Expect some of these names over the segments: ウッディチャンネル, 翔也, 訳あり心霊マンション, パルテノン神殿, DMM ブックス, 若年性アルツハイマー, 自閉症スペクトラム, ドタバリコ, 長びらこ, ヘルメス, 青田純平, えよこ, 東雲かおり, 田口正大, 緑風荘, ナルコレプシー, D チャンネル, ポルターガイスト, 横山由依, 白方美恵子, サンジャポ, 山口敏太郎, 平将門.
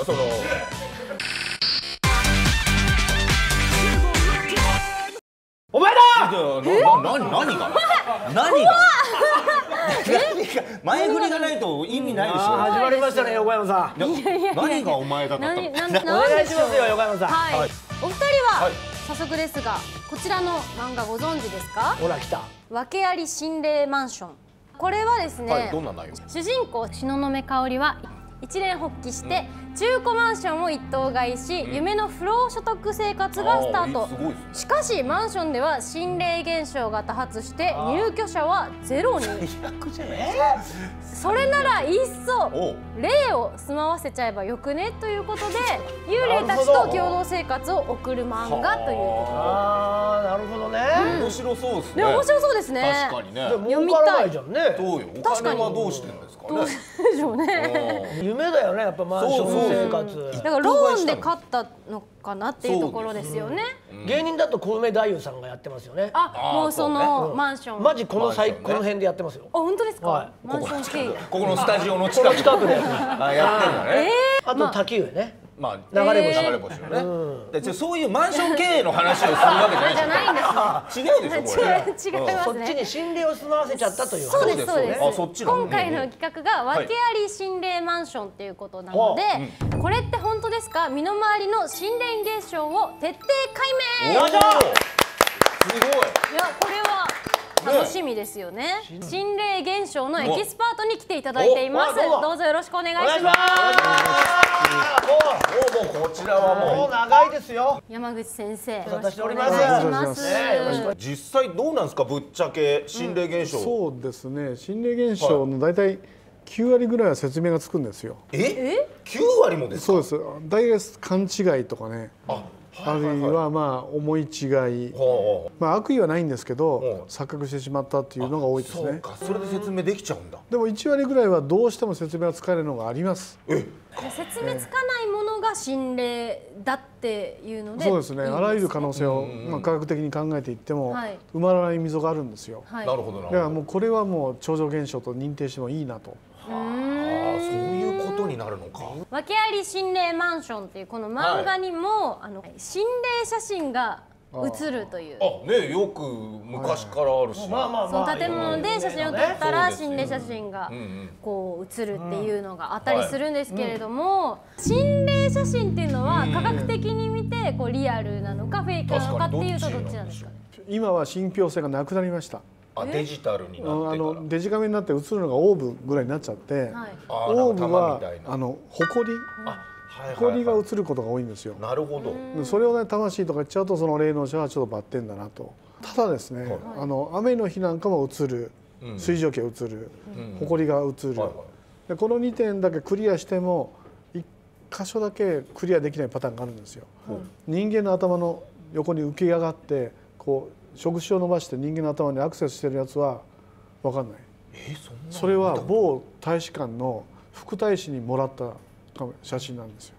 かその。お前だ。何が？何が？前振りがないと意味ないでしょ。始まりましたね、横山さん。何がお前だったの？お願いしますよ、横山さん。はい。お二人は早速ですが、こちらの漫画ご存知ですか？ほら来た。訳あり心霊マンション。これはですね、主人公東雲かおりは一念発起して中古マンションを一棟買いし、夢の不労所得生活がスタート。しかしマンションでは心霊現象が多発して入居者はゼロに。それならいっそ霊を住まわせちゃえばよくねということで、幽霊たちと共同生活を送る漫画ということで。なるほどね。面白そうですね。面白そうですね。確かにね。読みたいじゃんね。どうよ。お金はどうしてるんですかね。どうでしょうね。夢だよね、やっぱマンション生活。だからローンで買ったのかなっていうところですよね。芸人だと小梅太夫さんがやってますよね。あ、もうそのマンション。マジこの辺でやってますよ。あ、本当ですか。マンション系。ここのスタジオの近くで。あ、やってるんだね。あと滝上ね。まあ流れ星よね。で、そういうマンション経営の話をするわけじゃないんですよ。違うでしょこれ。そっちに心霊を住まわせちゃったという。そうですそうです。今回の企画が訳あり心霊マンションっていうことなので、これって本当ですか？身の回りの心霊現象を徹底解明。よいしょ。すごい。いや、これは楽しみですよね。心霊現象のエキスパートに来ていただいています。どうぞよろしくお願いします。もうこちらはもう長いですよ。山口先生、よろしくお願いします。実際どうなんですか、ぶっちゃけ心霊現象。そうですね。心霊現象の大体9割ぐらいは説明がつくんですよ。え？9割もですか？そうです。大概勘違いとかね。あるいはまあ思い違い、まあ悪意はないんですけど錯覚してしまったっていうのが多いですね。そうか、それで説明できちゃうんだ。でも1割ぐらいはどうしても説明がつかないのがあります。説明つかないものが心霊だっていうので。そうですね。あらゆる可能性をまあ科学的に考えていっても埋まらない溝があるんですよ。なるほど。だからもうこれはもう超常現象と認定してもいいなと。訳あり心霊マンションというこの漫画にも、心霊写真が写るという。あ、ね、よく昔からあるし、その建物で写真を撮ったら心霊写真がこう写るっていうのがあったりするんですけれども、心霊写真っていうのは科学的に見てこうリアルなのかフェイクなのかっていうとどっちなんですかね。今は信憑性がなくなりました。デジタルになってからデジカメになって映るのがオーブぐらいになっちゃって、オーブは埃が映ることが多いんですよ。なるほど。それをね、魂とか言っちゃうとその霊能者はちょっとバッテンだなと。ただですね、雨の日なんかも映る、水蒸気が映る、埃が映る、この2点だけクリアしても1箇所だけクリアできないパターンがあるんですよ。人間の頭の横に浮き上がってこう触手を伸ばして人間の頭にアクセスしてるやつは分かんない。それは某大使館の副大使にもらった写真なんですよ。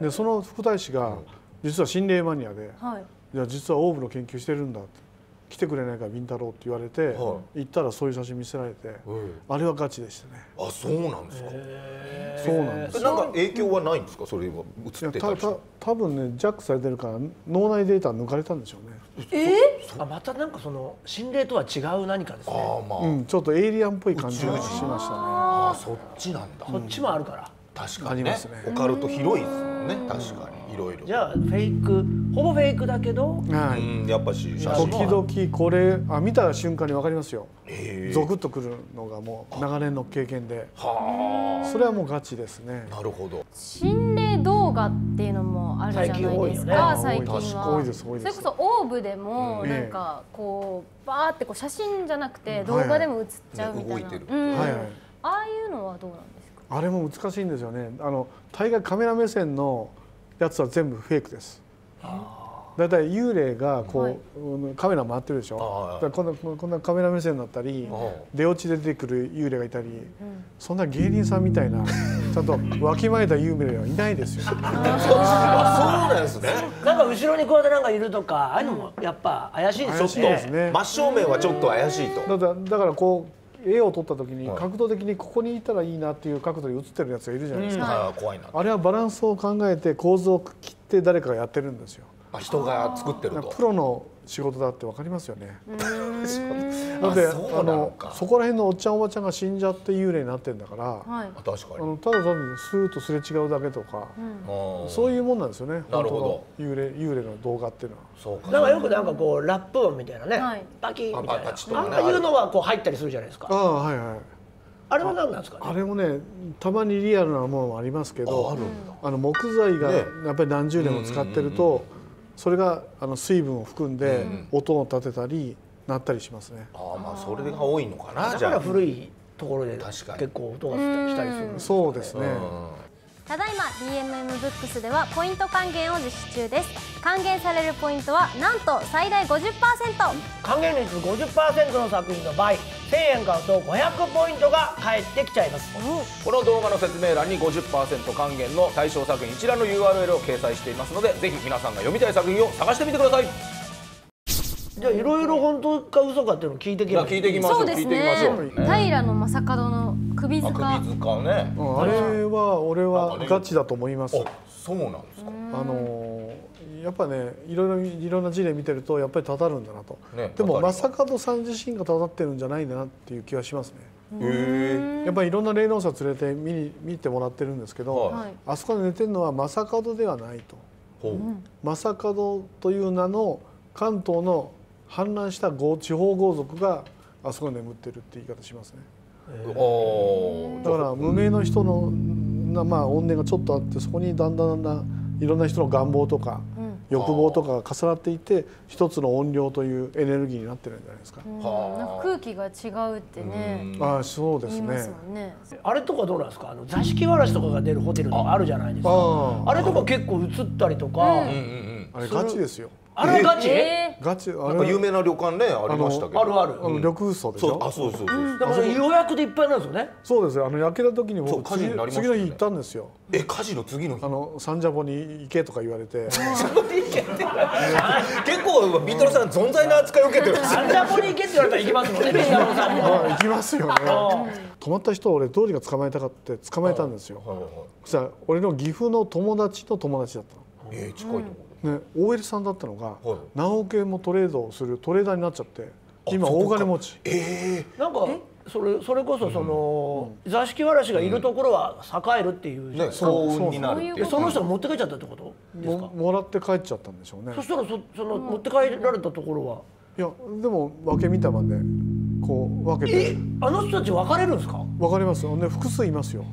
でその副大使が実は心霊マニアで、じゃあ実はオーブの研究してるんだって、来てくれないかビンタロウって言われて、行ったらそういう写真見せられて、あれはガチでしたね。あ、そうなんですか。そうなんです。なんか影響はないんですか、それは写ってたりして。多分ね、ジャックされてるから脳内データ抜かれたんでしょうね。あ、またなんかその心霊とは違う何かですね。ちょっとエイリアンっぽい感じがしましたね。あ、そっちなんだ。そっちもあるから。確かにね。オカルト広いですもんね。確かにいろいろ。じゃあフェイク、ほぼフェイクだけど。はい。やっぱし写真。時々これ見た瞬間にわかりますよ。ゾクッとくるのがもう長年の経験で。はあ。それはもうガチですね。なるほど。心霊動画っていうのもあるじゃないですか。最近は多いです多いです。それこそオーブでもなんかこうバーってこう写真じゃなくて動画でも映っちゃうみたいな。はいはい。ああいうのはどうなんですか。あれも難しいんですよね。大概カメラ目線のやつは全部フェイクです。だいたい幽霊がこう、カメラ回ってるでしょ。こんなカメラ目線だったり、出落ちで出てくる幽霊がいたり、そんな芸人さんみたいなちゃんとわきまえた幽霊はいないですよ。そうなんですね。なんか後ろにこうやってなんかいるとか、ああいうのもやっぱ怪しいですね。真正面はちょっと怪しいと。だからこう。絵を撮った時に角度的にここにいたらいいなっていう角度で写ってるやつがいるじゃないですか。あれはバランスを考えて構図を切って誰かがやってるんですよ。人が作ってるとプロの仕事だって分かりますよね。だってそこら辺のおっちゃんおばちゃんが死んじゃって幽霊になってるんだから、ただ単にスーッとすれ違うだけとか、そういうもんなんですよね、本当の幽霊の動画っていうのは。よくなんかこうラップ音みたいなね、バキッみたいな、ああいうのは入ったりするじゃないですか。あれは何なんですかね。あれもね、たまにリアルなものもありますけど、木材がやっぱり何十年も使ってるとそれが水分を含んで音を立てたりなったりしますね。ああ、まあそれが多いのかな。だから古いところで結構音がしたりする。そうですね。ただいま DMM ブックスではポイント還元を実施中です。還元されるポイントはなんと最大 50%。 還元率 50% の作品の場合、1000円買うと500ポイントが返ってきちゃいます。この動画の説明欄に 50% 還元の対象作品一覧の URL を掲載していますので、ぜひ皆さんが読みたい作品を探してみてください。じゃあいろいろ本当か嘘かっていうのを聞いてきましょう。聞いてきましょう。平将門の首塚。あれは俺はガチだと思います。そうなんですか。やっぱね、いろんな事例見てるとやっぱりたたるんだなと。でも将門さん自身がたたってるんじゃないんだなっていう気はしますね。やっぱりいろんな霊能者連れて見てもらってるんですけど、あそこで寝てるのは将門ではないと。将門という名の関東の氾濫した地方豪族があそこに眠ってるって言い方しますね。だから無名の人の怨念がちょっとあって、そこにだんだんいろんな人の願望とか欲望とかが重なっていて、一つの怨霊というエネルギーになってるんじゃないですか。なんか空気が違うってね。ああ、そうですね。あれとかどうなんですか。座敷わらしとかが出るホテルとかあるじゃないですか。あれとか結構映ったりとか。あれガチですよ。あれガチ？ガチ。なんか有名な旅館ね、ありましたけど。あるある。緑風荘でしょ。あ、そうそうそう。だから予約でいっぱいなんですよね。そうですよ。焼けた時に僕次の日行ったんですよ。火事の次の日。サンジャポに行けとか言われて。サンジャポに行けって。結構ビートルさん存在な扱いを受けてる。サンジャポに行けって言われたら行きますもんね。ビートルさんも。行きますよね。泊まった人を俺どうにか捕まえたかって捕まえたんですよ。そしたら俺の岐阜の友達の友達だったの。近いとこ。OL さんだったのが何億円もトレードをするトレーダーになっちゃって、今大金持ち。なんかそれこそ座敷わらしがいるところは栄えるっていうね、そうになるっていう。その人が持って帰っちゃったってことですか。もらって帰っちゃったんでしょうね。そしたらその持って帰られたところは、いやでも分け見たまでこう分けて、あの人たち分かれるんですか。分かりますよね、複数いますよ。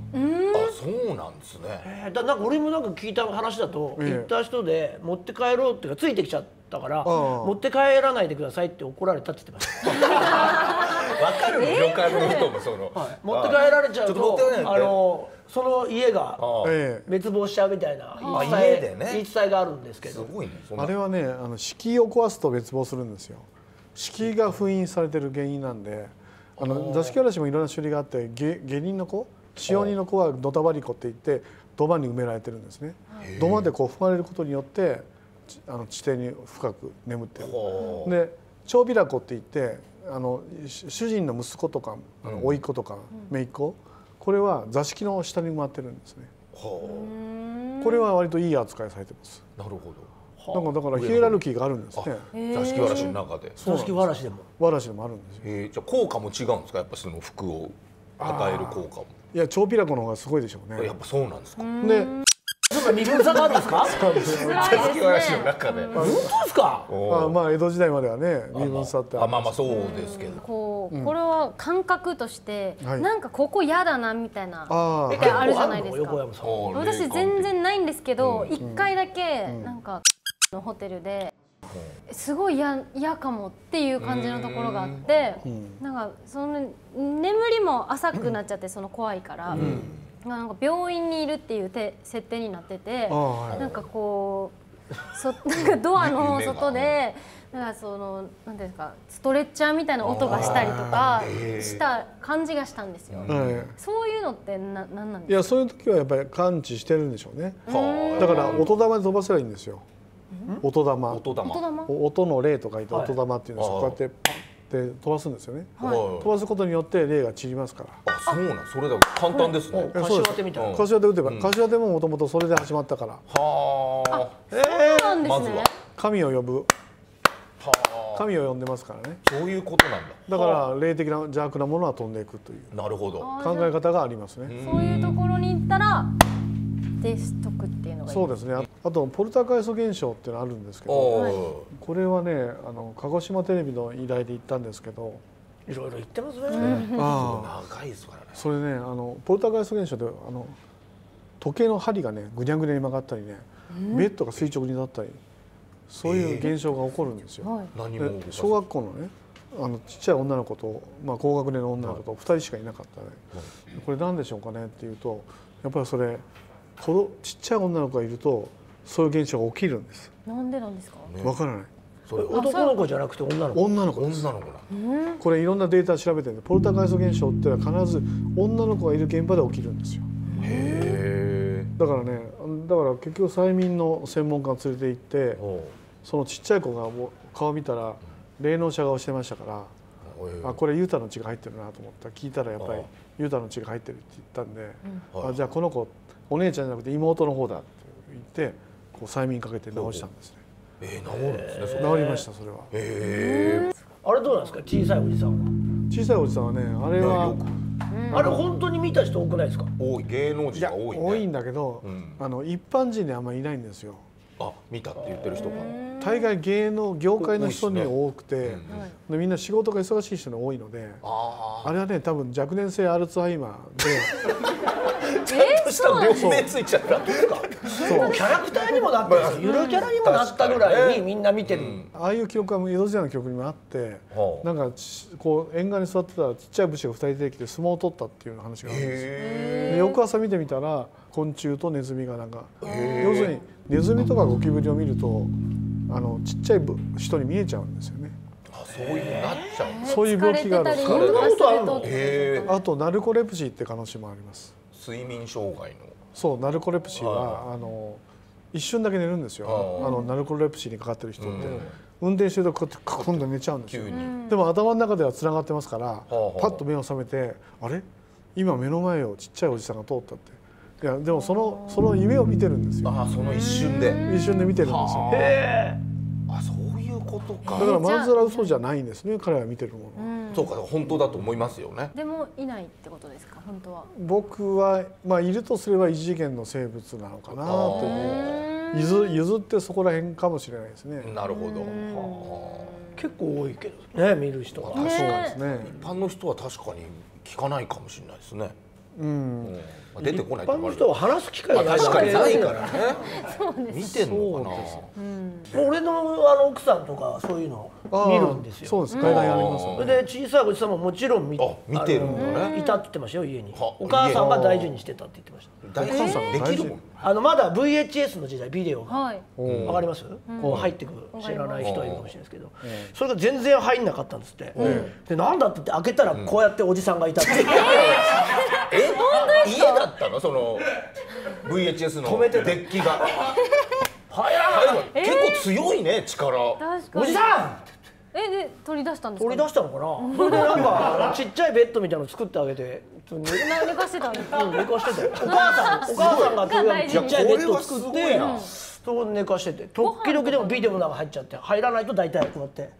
そうなんですね。なんか俺もなんか聞いた話だと、行った人で持って帰ろうっていうかついてきちゃったから、持って帰らないでくださいって怒られたって言ってました。わかる。旅館の人も持って帰られちゃうとその家が滅亡しちゃうみたいな言い伝えがあるんですけど。あれはね、敷居を壊すと滅亡するんですよ。敷居が封印されてる原因なんで、座敷わらしもいろんな種類があって、下人の子。使用人の子はドタバリコっていって土間に埋められてるんですね。土間でこう踏まれることによって地底に深く眠ってる。で長びらこっていって主人の息子とか甥っ子とか姪っ子、これは座敷の下に埋まってるんですね。これは割といい扱いされてます。なるほど。なんかだからヒエラルキーがあるんですね、座敷わらしの中で。座敷わらしでもあるんですよ。じゃあ効果も違うんですか、やっぱその服を与える効果も。いや、超ピラコの方がすごいでしょうね。やっぱそうなんですか。で、身分差があるんですか。座敷わらしの中で。本当ですか。まあ江戸時代まではね、身分差って。まあそうですけど。こう、これは感覚として、なんかここ嫌だなみたいな。あるじゃないですか。私全然ないんですけど、一回だけ、なんか。のホテルで。すごい嫌かもっていう感じのところがあって、なんかその眠りも浅くなっちゃって、その怖いからなんか病院にいるっていう設定になってて、なんかこうなんかドアの外でなんかそのなんていうんですか、ストレッチャーみたいな音がしたりとかした感じがしたんですよ。そういうのってなんなんですか。いや、そういう時はやっぱり感知してるんでしょうね。だから音玉で飛ばせばいいんですよ。音玉、音の霊とか言って音玉っていうのをこうやってパンって飛ばすんですよね。飛ばすことによって霊が散りますから。あ、そうなん。それだ、簡単ですね。柏当てみたいな。柏当て打てば、柏当てももともとそれで始まったから。はあ、そうなんですね。神を呼ぶ、神を呼んでますからね。そういうことなんだ。だから霊的な邪悪なものは飛んでいくという、なるほど、考え方がありますね。そういうところに行ったらデストクっていうのがいい。そうですね。あとポルターガイスト現象っていうのあるんですけど、これはね、鹿児島テレビの依頼で行ったんですけど、いろいろ言ってますね。長いですからね。それね、ポルターガイスト現象で時計の針がねぐにゃぐにゃに曲がったりね、ベッドが垂直になったり、そういう現象が起こるんですよ。小学校のね、ちっちゃい女の子と、高学年の女の子と2人しかいなかったね。これ何でしょうかねっていうと、やっぱりそれちっちゃい女の子がいるとそういう現象が起きるんです。なんでなんですか？わからない。それ男の子じゃなくて女の子。女の子。女の子だ。これいろんなデータ調べてるんで、ポルターガイスト現象っていうのは必ず女の子がいる現場で起きるんですよ。へえ。だからね、だから結局催眠の専門家を連れて行って、そのちっちゃい子が顔見たら霊能者顔してましたから、あ、これユータの血が入ってるなと思ったら、聞いたらやっぱりユータの血が入ってるって言ったんで、あ、じゃあこの子お姉ちゃんじゃなくて妹の方だって言って、こう催眠かけて治したんですね。治るんですね。治りました、それは。あれどうなんですか、小さいおじさんは。小さいおじさんはね、あれは。あれ本当に見た人多くないですか。多い、芸能人が多い。多いんだけど、一般人であんまりいないんですよ。あ、見たって言ってる人が。大概芸能業界の人に多くて、みんな仕事が忙しい人が多いので。あれはね、多分若年性アルツハイマーで。ちゃんとした病名ついちゃった。キャラクターにもなった、ゆるキャラにもなったぐらいにみんな見てる。ああいう記録は江戸時代の記録にもあって、なんかこう沿岸に座ってたらちっちゃい武士が2人出てきて相撲を取ったっていう話があるんですよ。翌朝見てみたら昆虫とネズミがなんか、要するにネズミとかゴキブリを見るとちっちゃい人に見えちゃうんですよね。そういうなっちゃう。そういう病気がある。そんなことあるの？あとナルコレプシーって可能性もあります。睡眠障害の。そう、ナルコレプシーは一瞬だけ寝るんですよ。ナルコレプシーにかかってる人って運転してるとこうやって今度寝ちゃうんですよ。でも頭の中ではつながってますから、パッと目を覚めて、あれ今目の前をちっちゃいおじさんが通ったって。いやでもその夢を見てるんですよ。あ、その一瞬で。一瞬で見てるんですよ。へえ。あ、そういうことか。だからまずら嘘じゃないんですね、彼が見てるもの。そうか、本当だと思いますよね。でもいないってことですか、本当は。僕はいるとすれば異次元の生物なのかなという、譲ってそこら辺かもしれないですね。なるほど。結構多いけどね、見る人は。確かですね。一般の人は確かに聞かないかもしれないですね。うん。出てこない。一般の人は話す機会がないからね。見てんのかな。俺の奥さんとかそういうの見るんですよ。そうです。階段やりますよね。で小さいおじさんももちろん見てるんだね。いたって言ってましたよ、家に。お母さんが大事にしてたって言ってました。大事にできるもん。まだ VHS の時代、ビデオがわかります？こう入ってくる、知らない人はいるかもしれないですけど、それが全然入んなかったんですって。でなんだって開けたらこうやっておじさんがいたって。家だったの、その VHS のデッキが。結構強いね、力。おじさんで取り出したんですか。取り出したのかな。それでなんかちっちゃいベッドみたいなの作ってあげて寝かしてたんです。寝かしてた。お母さんがちっちゃいベッドを作ってそこで寝かしてて、時々でもビデオの中入っちゃって、入らないと大体こうやって。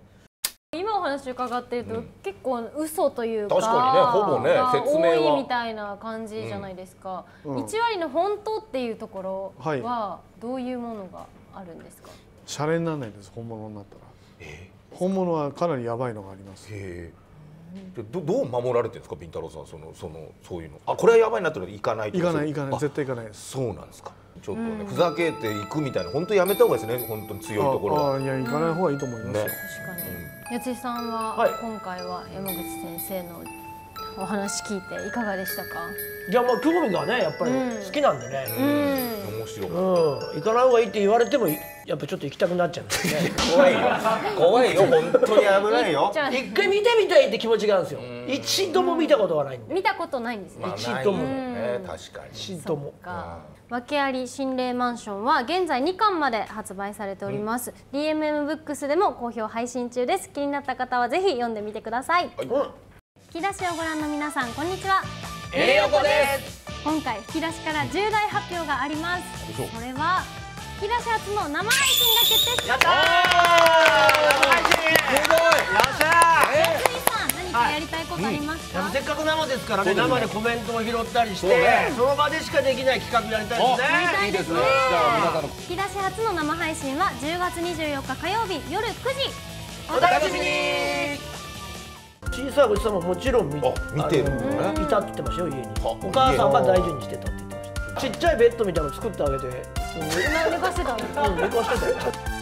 今お話伺っていると、結構嘘というか、確かにね、ほぼね、説明は多いみたいな感じじゃないですか。1割の本当っていうところはどういうものがあるんですか。シャレにならないです、本物になったら。本物はかなりやばいのがあります。どう守られてるんですか、ビンタロウさん、そういうの。あ、これはやばいなってのは行かない。行かない、絶対行かないです。そうなんですか。ちょっとね、ふざけていくみたいな、本当やめた方がいいですね、本当に強いところは。いや、行かない方がいいと思います。確かに。谷津さんは、今回は山口先生のお話聞いていかがでしたか。いや、興味がね、やっぱり好きなんでね。面白い。行かない方がいいって言われてもやっぱちょっと行きたくなっちゃうんですね。怖いよ怖いよ、本当に危ないよ。一回見てみたいって気持ちがあるんですよ。一度も見たことがない。見たことないんですね。一度もね。確かに一度も。訳あり心霊マンションは現在2巻まで発売されております。 DMM ブックスでも好評配信中です。気になった方はぜひ読んでみてください。引き出しをご覧の皆さん、こんにちは。えよこです。今回引き出しから重大発表があります。それは引き出し初の生配信が決定しました。生配信。すごい。よっしゃー。クリさん、何かやりたいことありますか？せっかく生ですからね。生でコメントを拾ったりして、その場でしかできない企画やりたいですね。いいですね。引き出し初の生配信は10月24日火曜日夜9時、お楽しみに。小さいおじさんももちろん見てるいたって言ってましたよ、家に。お母さんが大事にしてたって言ってました。ちっちゃいベッドみたいなの作ってあげて寝かしてた。